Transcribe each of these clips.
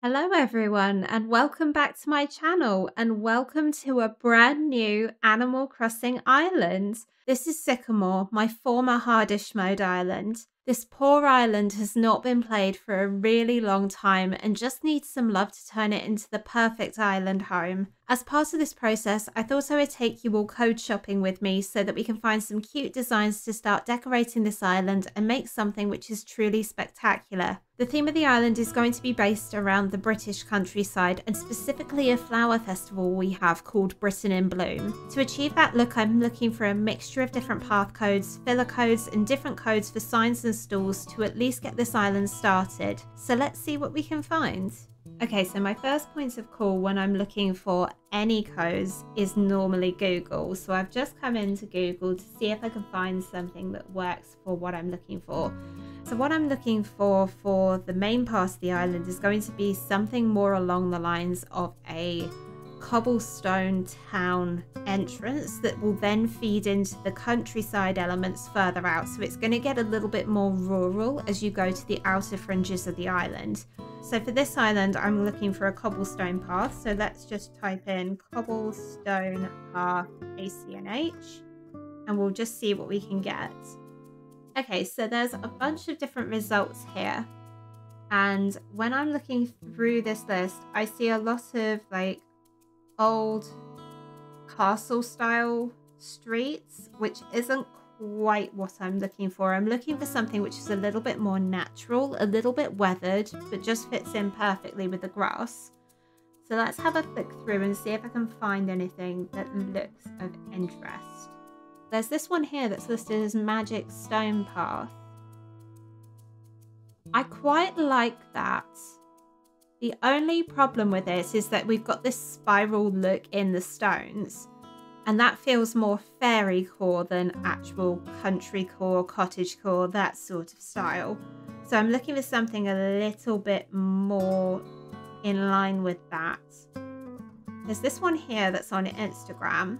Hello everyone, and welcome back to my channel, and welcome to a brand new Animal Crossing island. This is Sycamore, my former hardish mode island. This poor island has not been played for a really long time and just needs some love to turn it into the perfect island home. As part of this process, I thought I would take you all code shopping with me so that we can find some cute designs to start decorating this island and make something which is truly spectacular. The theme of the island is going to be based around the British countryside and specifically a flower festival we have called Britain in Bloom. To achieve that look, I'm looking for a mixture of different path codes, filler codes and different codes for signs and stalls to at least get this island started. So let's see what we can find. Okay, so my first point of call when I'm looking for any codes is normally Google. So I've just come into Google to see if I can find something that works for what I'm looking for. So what I'm looking for the main part of the island is going to be something more along the lines of a cobblestone town entrance that will then feed into the countryside elements further out. So it's going to get a little bit more rural as you go to the outer fringes of the island. So for this island, I'm looking for a cobblestone path. So let's just type in cobblestone path ACNH and we'll just see what we can get. Okay, so there's a bunch of different results here. And when I'm looking through this list, I see a lot of like old castle style streets, which isn't quite what I'm looking for. I'm looking for something which is a little bit more natural, a little bit weathered, but just fits in perfectly with the grass. So let's have a flick through and see if I can find anything that looks of interest. There's this one here that's listed as Magic Stone Path. I quite like that. The only problem with it is that we've got this spiral look in the stones, and that feels more fairy core than actual country core, cottage core, that sort of style. So I'm looking for something a little bit more in line with that. There's this one here that's on Instagram.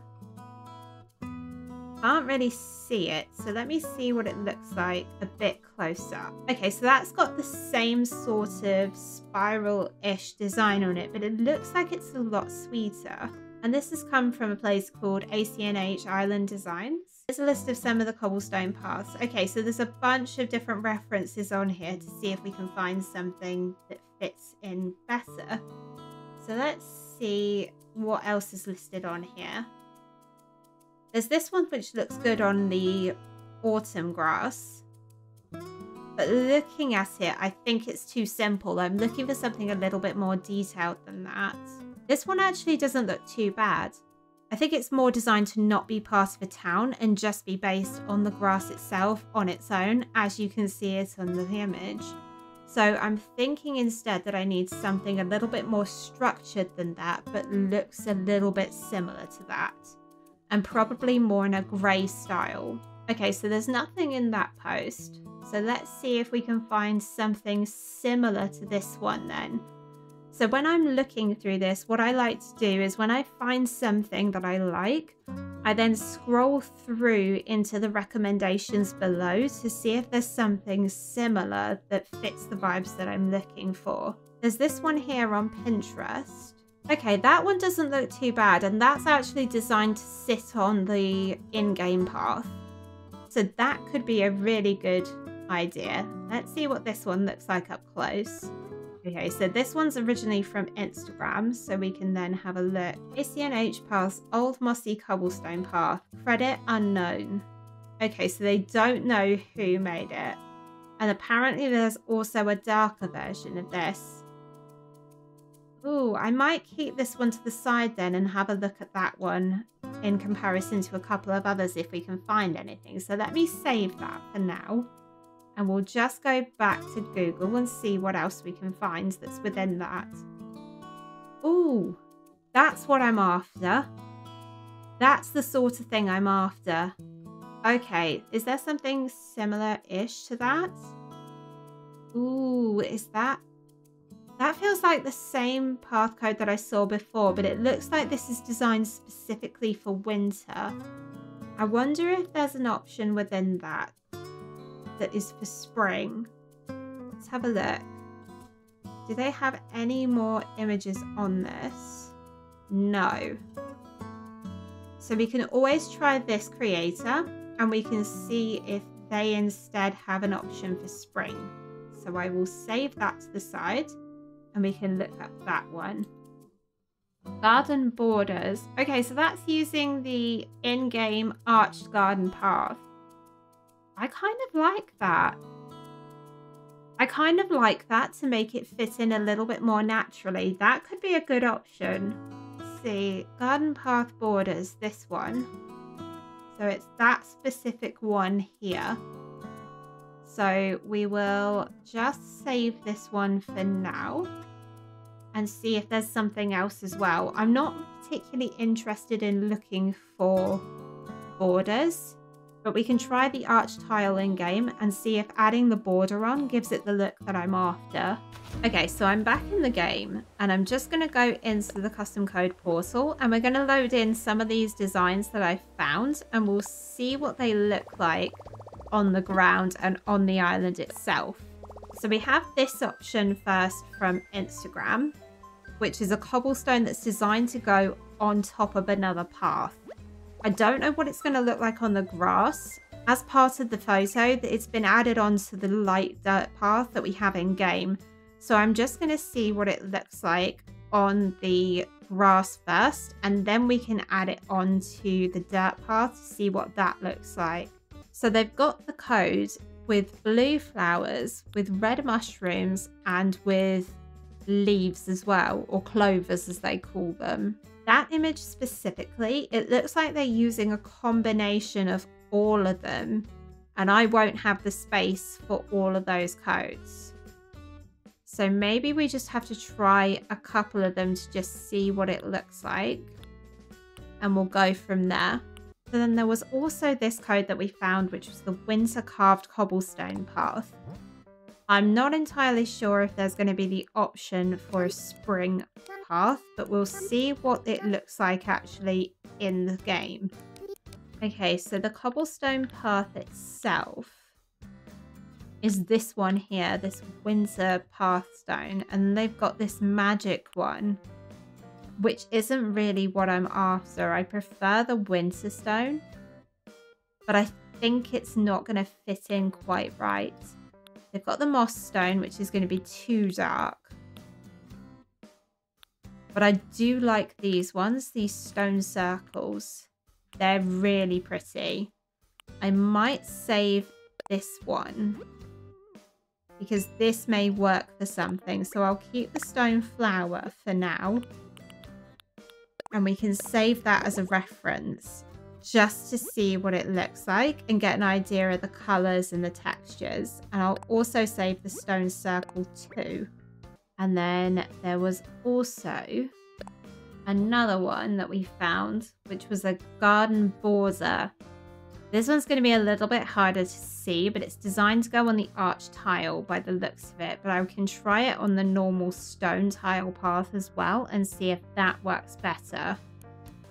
Can't really see it, so let me see what it looks like a bit closer. Okay, so that's got the same sort of spiral-ish design on it, but it looks like it's a lot sweeter. And this has come from a place called ACNH Island Designs. There's a list of some of the cobblestone paths. Okay, so there's a bunch of different references on here to see if we can find something that fits in better. So let's see what else is listed on here. There's this one which looks good on the autumn grass, but looking at it, I think it's too simple. I'm looking for something a little bit more detailed than that. This one actually doesn't look too bad. I think it's more designed to not be part of a town and just be based on the grass itself on its own, as you can see it on the image. So I'm thinking instead that I need something a little bit more structured than that, but looks a little bit similar to that, and probably more in a grey style. Okay, so there's nothing in that post. So let's see if we can find something similar to this one then. So when I'm looking through this, what I like to do is when I find something that I like, I then scroll through into the recommendations below to see if there's something similar that fits the vibes that I'm looking for. There's this one here on Pinterest. Okay, that one doesn't look too bad, and that's actually designed to sit on the in-game path. So that could be a really good idea. Let's see what this one looks like up close. Okay, so this one's originally from Instagram, so we can then have a look. ACNH Path's Old Mossy Cobblestone Path. Credit unknown. Okay, so they don't know who made it. And apparently there's also a darker version of this. Ooh, I might keep this one to the side then and have a look at that one in comparison to a couple of others if we can find anything. So let me save that for now. And we'll just go back to Google and see what else we can find that's within that. Ooh, that's what I'm after. That's the sort of thing I'm after. Okay, is there something similar-ish to that? Ooh, is that? That feels like the same path code that I saw before, but it looks like this is designed specifically for winter. I wonder if there's an option within that that is for spring. Let's have a look. Do they have any more images on this? No. So we can always try this creator and we can see if they instead have an option for spring. So I will save that to the side and we can look at that one. Garden borders. Okay, so that's using the in-game arched garden path. I kind of like that. I kind of like that to make it fit in a little bit more naturally. That could be a good option. Let's see, garden path borders, this one. So it's that specific one here. So we will just save this one for now and see if there's something else as well. I'm not particularly interested in looking for borders, but we can try the arch tile in game and see if adding the border on gives it the look that I'm after. Okay, so I'm back in the game and I'm just going to go into the custom code portal and we're going to load in some of these designs that I found and we'll see what they look like on the ground and on the island itself. So we have this option first from Instagram, which is a cobblestone that's designed to go on top of another path. I don't know what it's going to look like on the grass. As part of the photo, it's been added onto the light dirt path that we have in game. So I'm just going to see what it looks like on the grass first, and then we can add it onto the dirt path to see what that looks like. So they've got the code with blue flowers, with red mushrooms, and with leaves as well, or clovers as they call them. That image specifically, it looks like they're using a combination of all of them, and I won't have the space for all of those codes. So maybe we just have to try a couple of them to just see what it looks like, and we'll go from there. And then there was also this code that we found, which was the winter carved cobblestone path. I'm not entirely sure if there's going to be the option for a spring path, but we'll see what it looks like actually in the game. Okay, so the cobblestone path itself is this one here, this winter path stone, and they've got this magic one, which isn't really what I'm after. I prefer the winter stone, but I think it's not going to fit in quite right. They've got the moss stone, which is going to be too dark. But I do like these ones, these stone circles. They're really pretty. I might save this one because this may work for something. So I'll keep the stone flower for now. And we can save that as a reference just to see what it looks like and get an idea of the colours and the textures. And I'll also save the stone circle too. And then there was also another one that we found, which was a garden border. This one's going to be a little bit harder to see, but it's designed to go on the arch tile by the looks of it. But I can try it on the normal stone tile path as well and see if that works better.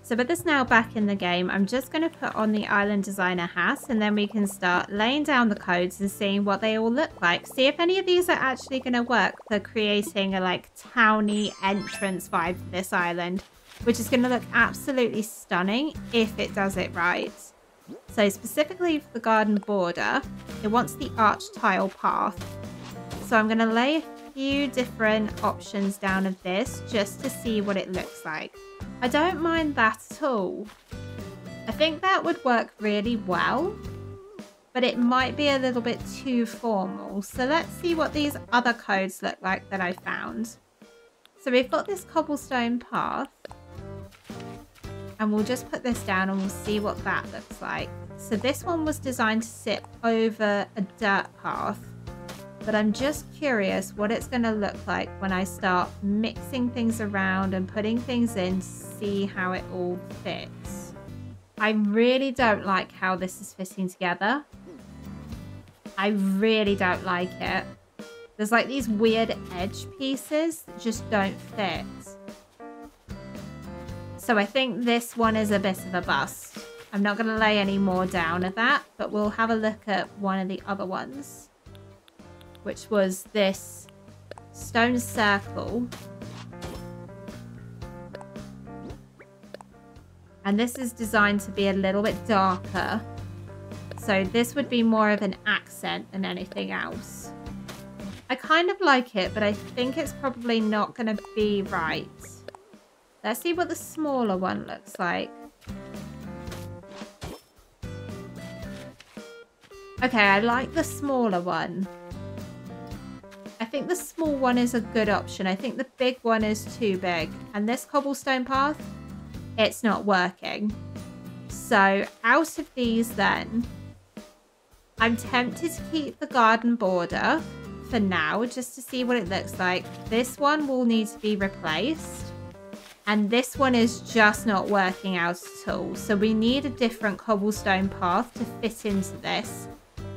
So with this now back in the game, I'm just going to put on the island designer hat and then we can start laying down the codes and seeing what they all look like. See if any of these are actually going to work for creating a like towny entrance vibe for this island, which is going to look absolutely stunning if it does it right. So specifically for the garden border, it wants the arch tile path. So I'm going to lay a few different options down of this just to see what it looks like. I don't mind that at all. I think that would work really well, but it might be a little bit too formal. So let's see what these other codes look like that I found. So we've got this cobblestone path. And we'll just put this down and we'll see what that looks like. So this one was designed to sit over a dirt path, but I'm just curious what it's going to look like when I start mixing things around and putting things in to see how it all fits. I really don't like how this is fitting together. I really don't like it. There's like these weird edge pieces that just don't fit. So I think this one is a bit of a bust. I'm not going to lay any more down of that, but we'll have a look at one of the other ones, which was this Stone circle. And this is designed to be a little bit darker. So this would be more of an accent than anything else. I kind of like it, but I think it's probably not going to be right. Let's see what the smaller one looks like. Okay, I like the smaller one. I think the small one is a good option. I think the big one is too big. And this cobblestone path, it's not working. So out of these then, I'm tempted to keep the garden border for now, just to see what it looks like. This one will need to be replaced. And this one is just not working out at all. So we need a different cobblestone path to fit into this.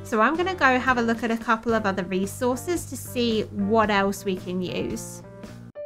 So I'm going to go have a look at a couple of other resources to see what else we can use.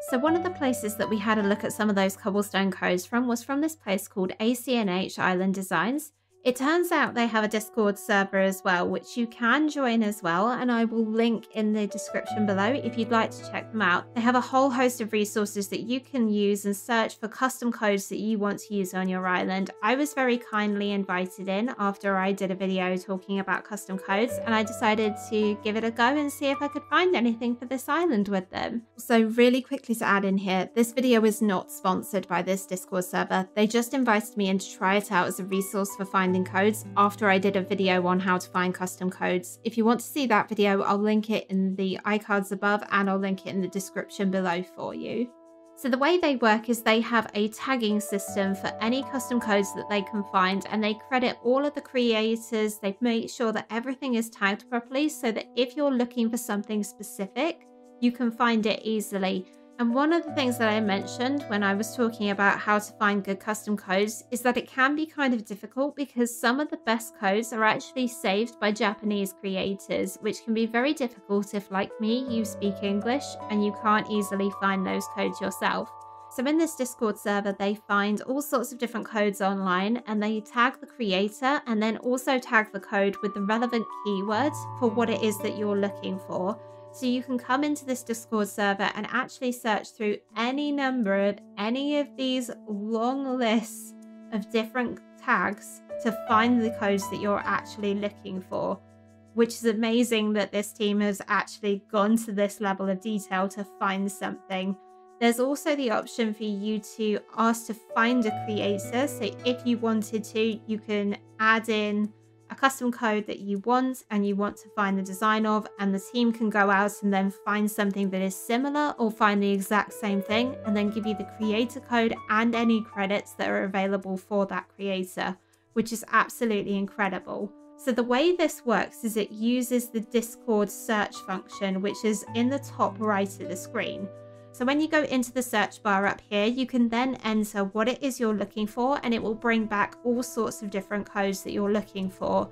So one of the places that we had a look at some of those cobblestone codes from was from this place called ACNH Island Designs. It turns out they have a Discord server as well, which you can join as well, and I will link in the description below if you'd like to check them out. They have a whole host of resources that you can use and search for custom codes that you want to use on your island. I was very kindly invited in after I did a video talking about custom codes, and I decided to give it a go and see if I could find anything for this island with them. So really quickly to add in here, this video is not sponsored by this Discord server. They just invited me in to try it out as a resource for finding codes after I did a video on how to find custom codes. If you want to see that video, I'll link it in the iCards above, and I'll link it in the description below for you. So the way they work is they have a tagging system for any custom codes that they can find, and they credit all of the creators. They make sure that everything is tagged properly so that if you're looking for something specific, you can find it easily. And one of the things that I mentioned when I was talking about how to find good custom codes is that it can be kind of difficult because some of the best codes are actually saved by Japanese creators, which can be very difficult if, like me, you speak English and you can't easily find those codes yourself. So in this Discord server, they find all sorts of different codes online, and they tag the creator and then also tag the code with the relevant keywords for what it is that you're looking for. So you can come into this Discord server and actually search through any number of any of these long lists of different tags to find the codes that you're actually looking for, which is amazing that this team has actually gone to this level of detail to find something. There's also the option for you to ask to find a creator. So if you wanted to, you can add in a custom code that you want and you want to find the design of, and the team can go out and then find something that is similar or find the exact same thing and then give you the creator code and any credits that are available for that creator, which is absolutely incredible. So the way this works is it uses the Discord search function, which is in the top right of the screen. So when you go into the search bar up here, you can then enter what it is you're looking for, and it will bring back all sorts of different codes that you're looking for.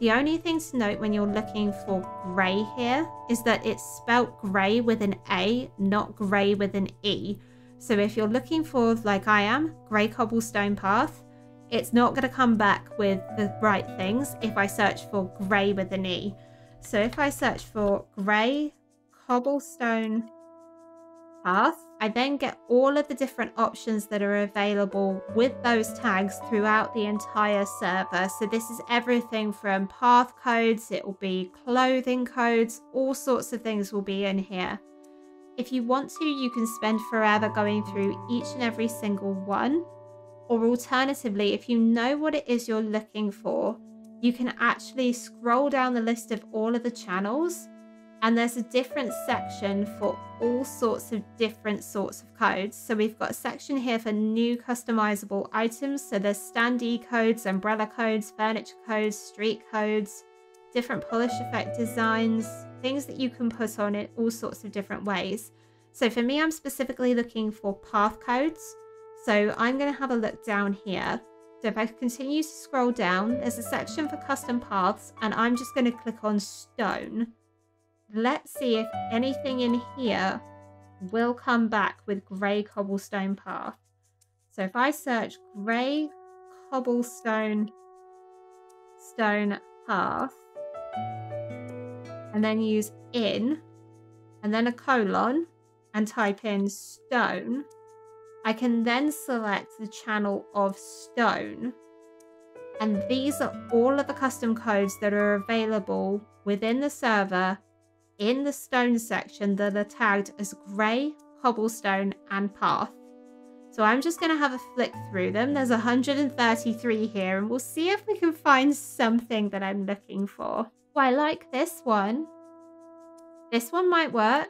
The only thing to note when you're looking for grey here is that it's spelt grey with an A, not grey with an E. So if you're looking for, like I am, grey cobblestone path, it's not going to come back with the right things if I search for grey with an E. So if I search for grey cobblestone path, I then get all of the different options that are available with those tags throughout the entire server. So this is everything from path codes, it will be clothing codes, all sorts of things will be in here. If you want to, you can spend forever going through each and every single one, or alternatively, if you know what it is you're looking for, you can actually scroll down the list of all of the channels. And there's a different section for all sorts of different sorts of codes. So we've got a section here for new customizable items. So there's standee codes, umbrella codes, furniture codes, street codes, different polish effect designs, things that you can put on in all sorts of different ways. So for me, I'm specifically looking for path codes. So I'm going to have a look down here. So if I continue to scroll down, there's a section for custom paths, and I'm just going to click on stone. Let's see if anything in here will come back with grey cobblestone path. So if I search grey cobblestone stone path and then use in, and then a colon and type in stone, I can then select the channel of stone. And these are all of the custom codes that are available within the server in the stone section that are tagged as grey, cobblestone and path. So I'm just going to have a flick through them. There's 133 here and we'll see if we can find something that I'm looking for. Oh, I like this one. This one might work.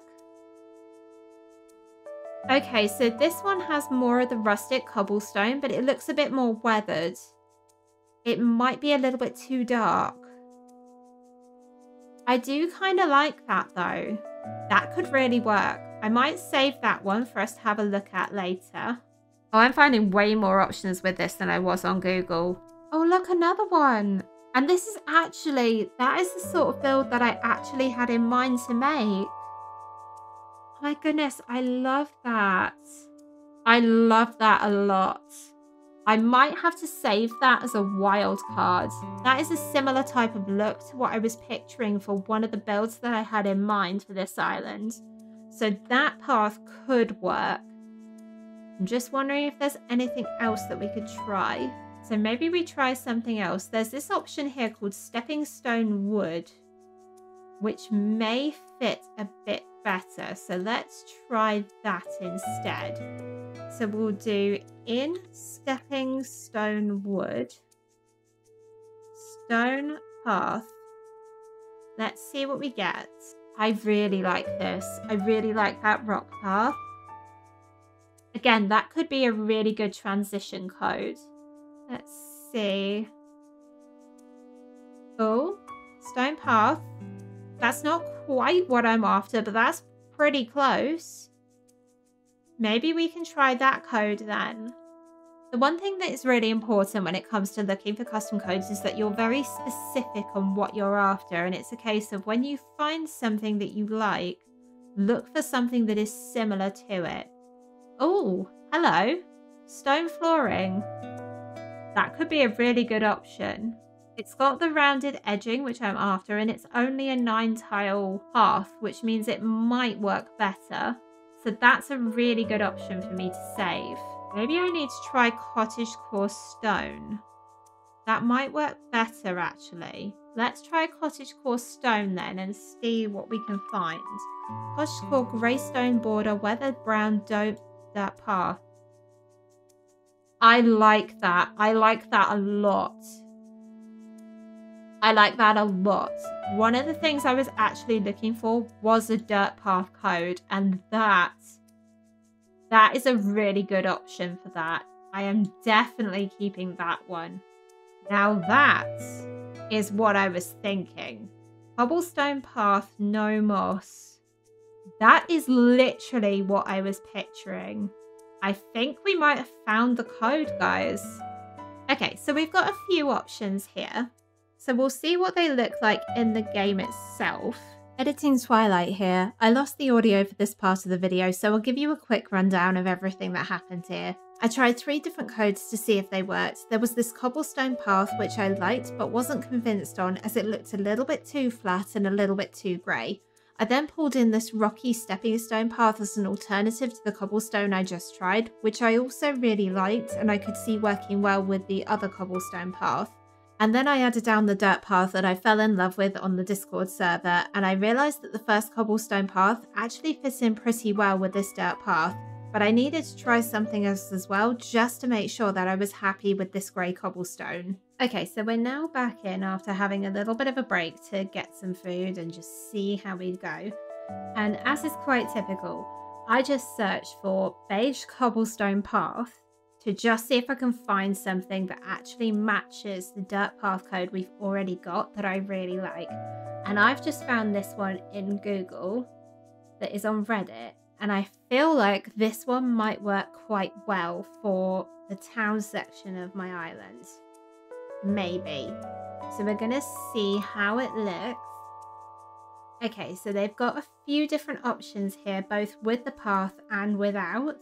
Okay, so this one has more of the rustic cobblestone, but it looks a bit more weathered. It might be a little bit too dark. I do kind of like that though. That could really work. I might save that one for us to have a look at later. Oh, I'm finding way more options with this than I was on Google. Oh, look, another one. And this is actually, that is the sort of build that I actually had in mind to make. Oh my goodness, I love that. I love that a lot. I might have to save that as a wild card. That is a similar type of look to what I was picturing for one of the builds that I had in mind for this island. So that path could work. I'm just wondering if there's anything else that we could try. So maybe we try something else. There's this option here called Stepping Stone Wood, which may fit a bit better. So let's try that instead. So we'll do in Stepping Stone Wood, stone path. Let's see what we get. I really like this. I really like that rock path. Again, that could be a really good transition code. Let's see. Oh, stone path. That's not quite what I'm after, but that's pretty close. Maybe we can try that code then. The one thing that is really important when it comes to looking for custom codes is that you're very specific on what you're after, and it's a case of when you find something that you like, look for something that is similar to it. Oh, hello. Stone flooring. That could be a really good option. It's got the rounded edging, which I'm after, and it's only a 9 tile path, which means it might work better. So that's a really good option for me to save. Maybe I need to try Cottagecore Stone. That might work better actually. Let's try Cottagecore Stone then and see what we can find. Cottagecore grey stone border, weathered brown, dope, that path. I like that. I like that a lot. I like that a lot. One of the things I was actually looking for was a dirt path code, and that is a really good option for that. I am definitely keeping that one. Now that is what I was thinking. Cobblestone path, no moss. That is literally what I was picturing. I think we might have found the code, guys. Okay, so we've got a few options here. So we'll see what they look like in the game itself. Editing Twilight here. I lost the audio for this part of the video, so I'll give you a quick rundown of everything that happened here. I tried 3 different codes to see if they worked. There was this cobblestone path which I liked but wasn't convinced on as it looked a little bit too flat and a little bit too grey. I then pulled in this rocky stepping stone path as an alternative to the cobblestone I just tried, which I also really liked and I could see working well with the other cobblestone path. And then I added down the dirt path that I fell in love with on the Discord server, and I realised that the first cobblestone path actually fits in pretty well with this dirt path, but I needed to try something else as well just to make sure that I was happy with this grey cobblestone. Okay, so we're now back in after having a little bit of a break to get some food and just see how we go. And as is quite typical, I just searched for beige cobblestone path to just see if I can find something that actually matches the dirt path code we've already got that I really like. And I've just found this one in Google that is on Reddit, and I feel like this one might work quite well for the town section of my island. Maybe. So we're gonna see how it looks. Okay, so they've got a few different options here, both with the path and without.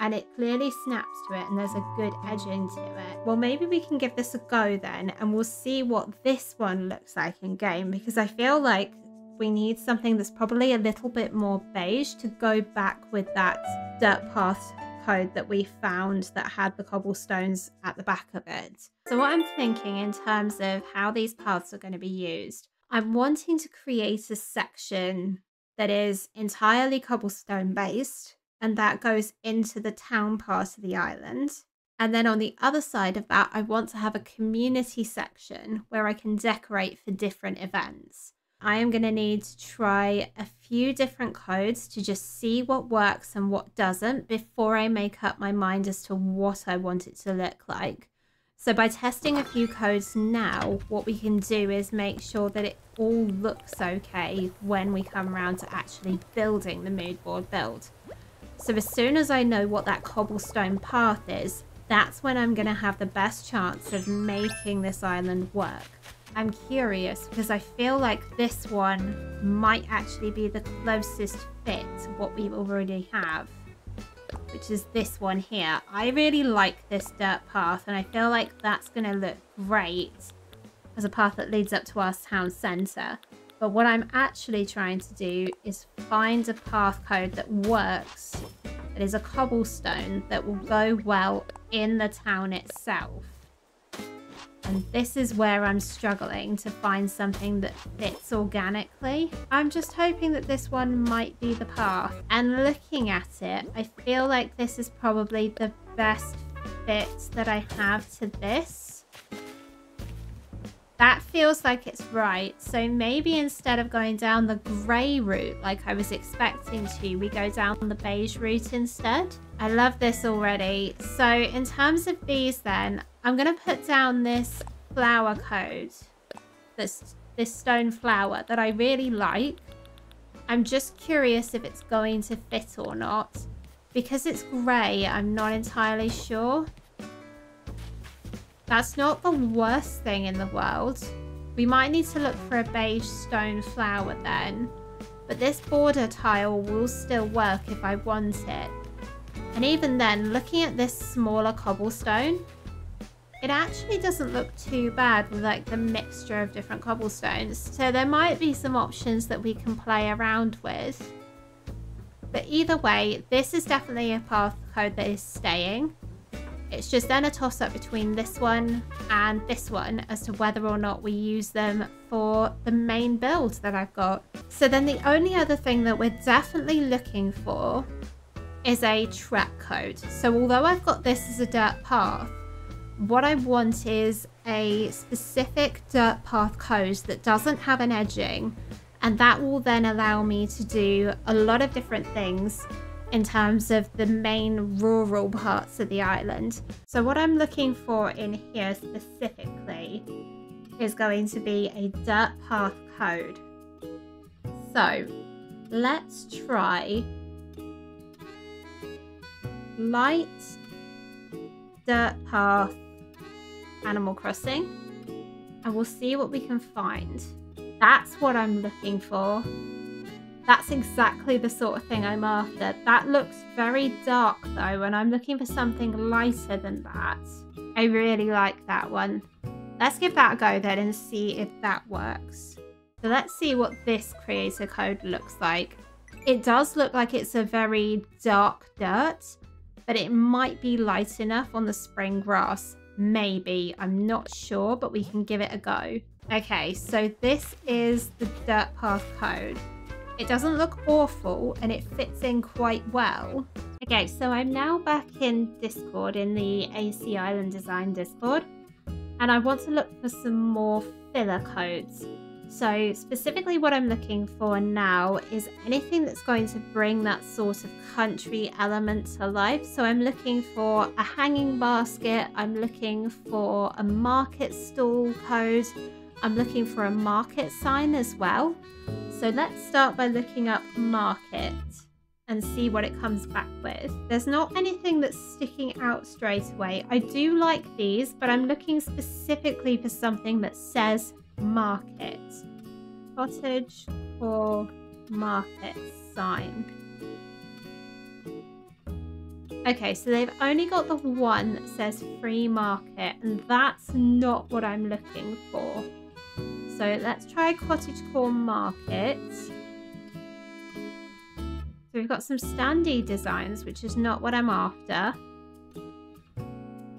And it clearly snaps to it and there's a good edge into it. Well, maybe we can give this a go then and we'll see what this one looks like in game, because I feel like we need something that's probably a little bit more beige to go back with that dirt path code that we found that had the cobblestones at the back of it. So what I'm thinking in terms of how these paths are going to be used, I'm wanting to create a section that is entirely cobblestone based, and that goes into the town part of the island. And then on the other side of that, I want to have a community section where I can decorate for different events. I am going to need to try a few different codes to just see what works and what doesn't before I make up my mind as to what I want it to look like. So by testing a few codes now, what we can do is make sure that it all looks okay when we come around to actually building the mood board build. So as soon as I know what that cobblestone path is, that's when I'm going to have the best chance of making this island work. I'm curious because I feel like this one might actually be the closest fit to what we already have, which is this one here. I really like this dirt path and I feel like that's going to look great as a path that leads up to our town centre. But what I'm actually trying to do is find a path code that works, that is a cobblestone that will go well in the town itself. And this is where I'm struggling to find something that fits organically. I'm just hoping that this one might be the path. And looking at it, I feel like this is probably the best fit that I have to this. That feels like it's right. So maybe instead of going down the grey route like I was expecting to, we go down the beige route instead. I love this already. So in terms of these then, I'm going to put down this flower code, this stone flower that I really like. I'm just curious if it's going to fit or not. Because it's grey, I'm not entirely sure. That's not the worst thing in the world. We might need to look for a beige stone flower then. But this border tile will still work if I want it. And even then, looking at this smaller cobblestone, it actually doesn't look too bad with like the mixture of different cobblestones. So there might be some options that we can play around with. But either way, this is definitely a path code that is staying. It's just then a toss up between this one and this one as to whether or not we use them for the main build that I've got. So then the only other thing that we're definitely looking for is a track code. So although I've got this as a dirt path, what I want is a specific dirt path code that doesn't have an edging, and that will then allow me to do a lot of different things in terms of the main rural parts of the island. So what I'm looking for in here specifically is going to be a dirt path code. So let's try light dirt path Animal Crossing, and we'll see what we can find. That's what I'm looking for. That's exactly the sort of thing I'm after. That looks very dark though, and I'm looking for something lighter than that. I really like that one. Let's give that a go then and see if that works. So let's see what this creator code looks like. It does look like it's a very dark dirt, but it might be light enough on the spring grass. Maybe, I'm not sure, but we can give it a go. Okay, so this is the dirt path code. It doesn't look awful and it fits in quite well. Okay, so I'm now back in Discord, in the AC Island Design Discord, and I want to look for some more filler codes. So specifically what I'm looking for now is anything that's going to bring that sort of country element to life. So I'm looking for a hanging basket, I'm looking for a market stall code, I'm looking for a market sign as well. So let's start by looking up market and see what it comes back with. There's not anything that's sticking out straight away. I do like these, but I'm looking specifically for something that says market. Cottagecore market sign. Okay, so they've only got the one that says free market, and that's not what I'm looking for. So let's try Cottagecore Market. So we've got some standee designs, which is not what I'm after.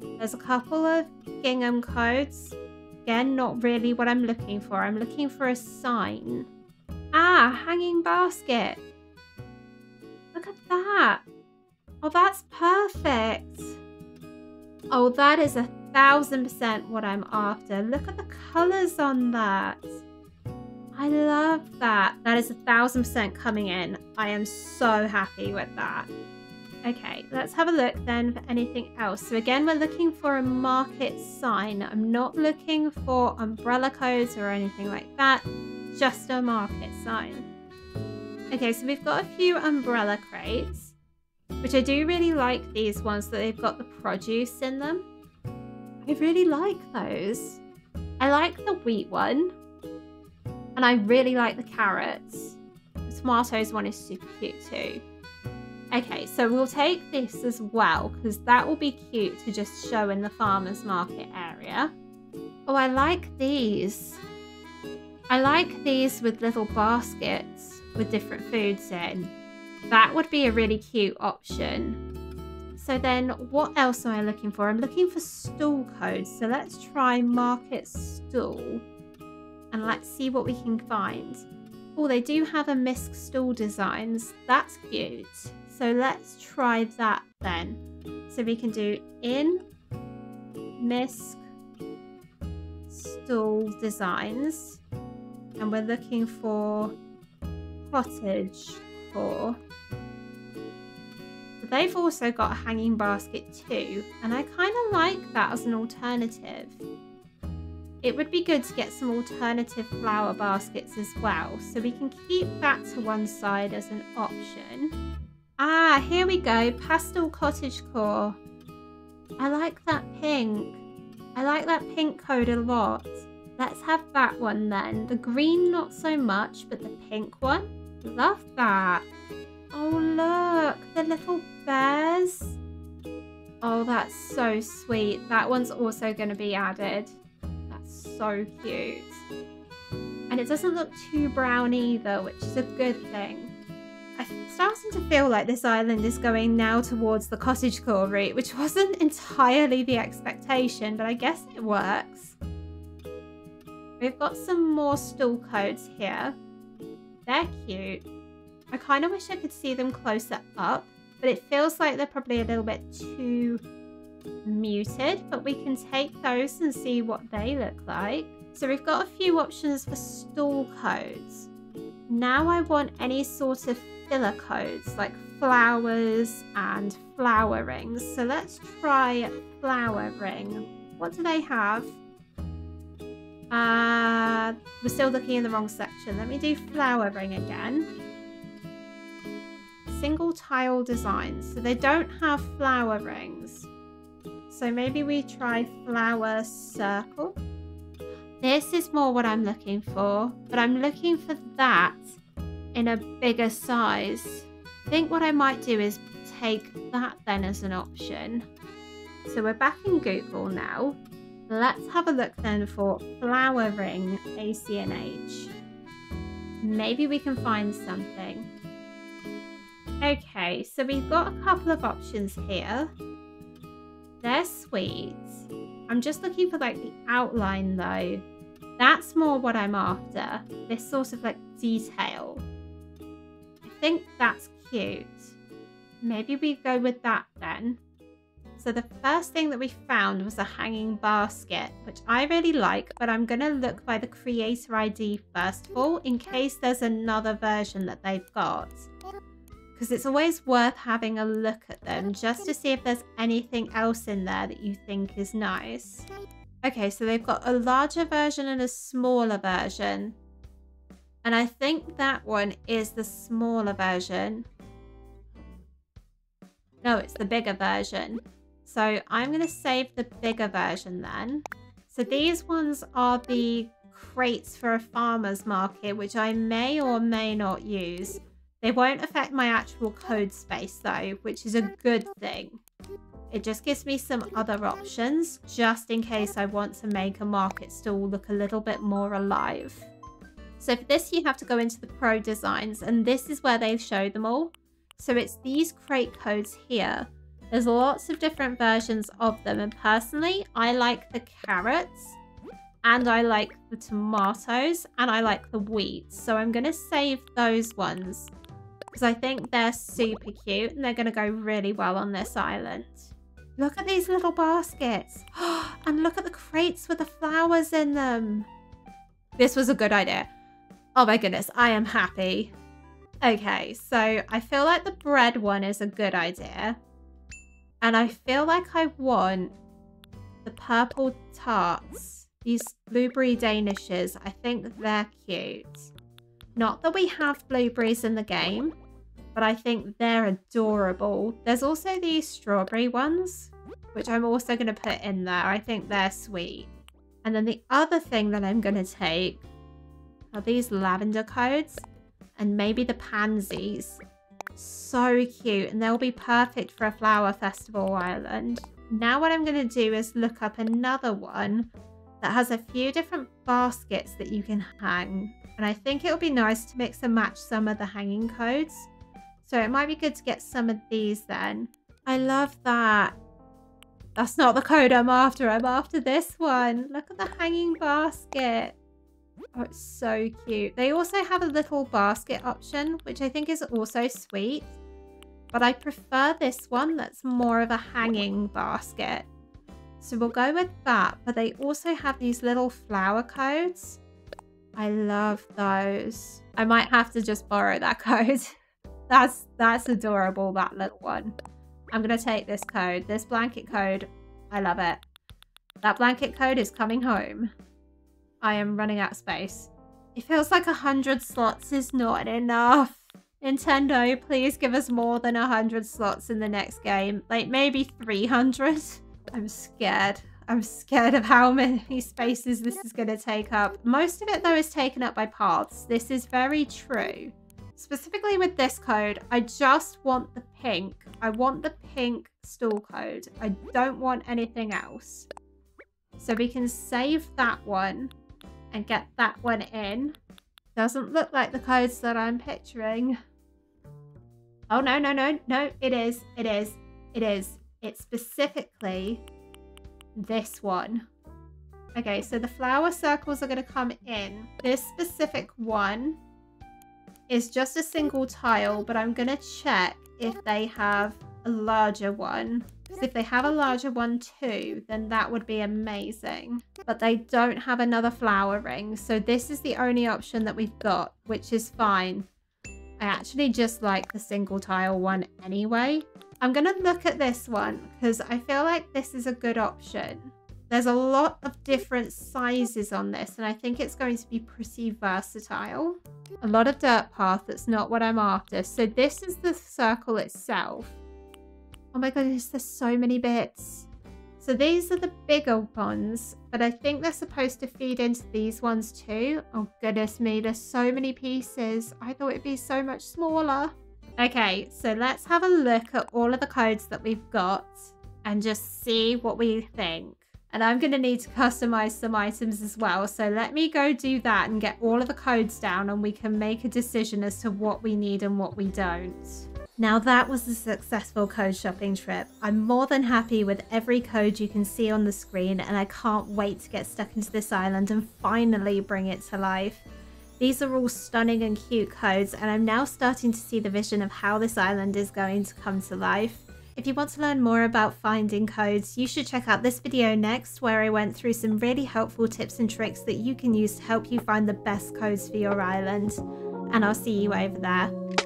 There's a couple of gingham coats. Again, not really what I'm looking for. I'm looking for a sign. Ah, hanging basket. Look at that. Oh, that's perfect. Oh, that is 1,000% what I'm after. Look at the colours on that. I love that. That is 1,000% coming in. I am so happy with that. Okay, let's have a look then for anything else. So again, we're looking for a market sign. I'm not looking for umbrella codes or anything like that. Just a market sign. Okay, so we've got a few umbrella crates, which I do really like these ones that they've got the produce in them. I really like those. I like the wheat one. And I really like the carrots. The tomatoes one is super cute too. Okay, so we'll take this as well, because that will be cute to just show in the farmer's market area. Oh, I like these. I like these with little baskets with different foods in. That would be a really cute option. So then what else am I looking for? I'm looking for stall codes. So let's try market stall and let's see what we can find. Oh, they do have a misc stall designs. That's cute. So let's try that then. So we can do in misc stall designs and we're looking for Cottagecore. They've also got a hanging basket too, and I kind of like that as an alternative. It would be good to get some alternative flower baskets as well, so we can keep that to one side as an option. Ah, here we go, pastel Cottagecore. I like that pink. I like that pink code a lot. Let's have that one then. The green not so much, but the pink one. Love that. Oh, look, the little bears. Oh, that's so sweet. That one's also going to be added. That's so cute. And it doesn't look too brown either, which is a good thing. I'm starting to feel like this island is going now towards the Cottagecore route, which wasn't entirely the expectation, but I guess it works. We've got some more stall codes here. They're cute. I kind of wish I could see them closer up, but it feels like they're probably a little bit too muted, but we can take those and see what they look like. So we've got a few options for stall codes. Now I want any sort of filler codes, like flowers and flower rings. So let's try flower ring. What do they have? We're still looking in the wrong section. Let me do flower ring again. Single tile designs. So they don't have flower rings. So maybe we try flower circle. This is more what I'm looking for, but I'm looking for that in a bigger size. I think what I might do is take that then as an option. So we're back in Google now. Let's have a look then for flower ring ACNH. Maybe we can find something. Okay, so we've got a couple of options here. They're sweet. I'm just looking for like the outline though. That's more what I'm after. This sort of like detail. I think that's cute. Maybe we go with that then. So the first thing that we found was a hanging basket, which I really like, but I'm going to look by the creator ID first of all, in case there's another version that they've got. Because it's always worth having a look at them, just to see if there's anything else in there that you think is nice. Okay, so they've got a larger version and a smaller version. And I think that one is the smaller version. No, it's the bigger version. So I'm going to save the bigger version then. So these ones are the crates for a farmer's market, which I may or may not use. They won't affect my actual code space though, which is a good thing. It just gives me some other options just in case I want to make a market stall look a little bit more alive. So for this, you have to go into the Pro Designs, and this is where they show them all. So it's these crate codes here. There's lots of different versions of them, and personally, I like the carrots, and I like the tomatoes, and I like the wheat. So I'm going to save those ones because I think they're super cute, and they're going to go really well on this island. Look at these little baskets. And look at the crates with the flowers in them. This was a good idea. Oh my goodness, I am happy. Okay, so I feel like the bread one is a good idea. And I feel like I want the purple tarts. These blueberry danishes. I think they're cute. Not that we have blueberries in the game, but I think they're adorable. There's also these strawberry ones, which I'm also going to put in there. I think they're sweet. And then the other thing that I'm going to take are these lavender codes and maybe the pansies. So cute, and they'll be perfect for a flower festival island. Now what I'm going to do is look up another one that has a few different baskets that you can hang. And I think it'll be nice to mix and match some of the hanging codes. So it might be good to get some of these then. I love that. That's not the code I'm after. I'm after this one. Look at the hanging basket. Oh, it's so cute. They also have a little basket option, which I think is also sweet. But I prefer this one that's more of a hanging basket. So we'll go with that. But they also have these little flower codes. I love those. I might have to just borrow that code. That's adorable, that little one. I'm going to take this code. This blanket code, I love it. That blanket code is coming home. I am running out of space. It feels like 100 slots is not enough. Nintendo, please give us more than 100 slots in the next game. Like maybe 300. I'm scared. I'm scared of how many spaces this is going to take up. Most of it though is taken up by paths. This is very true. Specifically with this code, I just want the pink. I want the pink stall code. I don't want anything else. So we can save that one and get that one in. Doesn't look like the codes that I'm picturing. Oh, no, no, no, no. It is. It is. It is. It's specifically this one. Okay, so the flower circles are going to come in. This specific one is just a single tile, but I'm going to check if they have a larger one. So if they have a larger one too, then that would be amazing. But they don't have another flower ring, so this is the only option that we've got, which is fine. I actually just like the single tile one anyway. I'm going to look at this one because I feel like this is a good option. There's a lot of different sizes on this, and I think it's going to be pretty versatile. A lot of dirt path, that's not what I'm after. So this is the circle itself. Oh my goodness, there's so many bits. So these are the bigger ones, but I think they're supposed to feed into these ones too. Oh goodness me, there's so many pieces. I thought it'd be so much smaller. Okay, so let's have a look at all of the codes that we've got and just see what we think. And I'm going to need to customize some items as well. So let me go do that and get all of the codes down, and we can make a decision as to what we need and what we don't. Now that was a successful code shopping trip. I'm more than happy with every code you can see on the screen, and I can't wait to get stuck into this island and finally bring it to life. These are all stunning and cute codes, and I'm now starting to see the vision of how this island is going to come to life. If you want to learn more about finding codes, you should check out this video next, where I went through some really helpful tips and tricks that you can use to help you find the best codes for your island. And I'll see you over there.